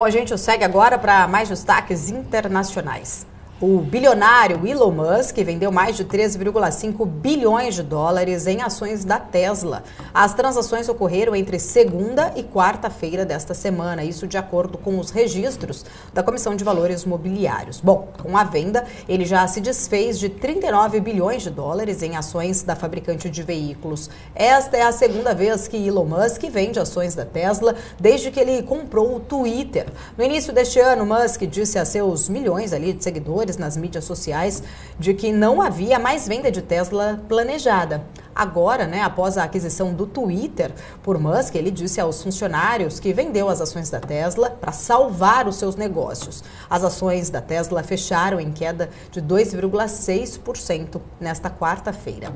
Bom, a gente o segue agora para mais destaques internacionais. O bilionário Elon Musk vendeu mais de 3,5 bilhões de dólares em ações da Tesla. As transações ocorreram entre segunda e quarta-feira desta semana, isso de acordo com os registros da Comissão de Valores Mobiliários. Bom, com a venda, ele já se desfez de 39 bilhões de dólares em ações da fabricante de veículos. Esta é a segunda vez que Elon Musk vende ações da Tesla desde que ele comprou o Twitter. No início deste ano, Musk disse a seus milhões ali de seguidores nas mídias sociais de que não havia mais venda de Tesla planejada. Agora, após a aquisição do Twitter por Musk, ele disse aos funcionários que vendeu as ações da Tesla para salvar os seus negócios. As ações da Tesla fecharam em queda de 2,6% nesta quarta-feira.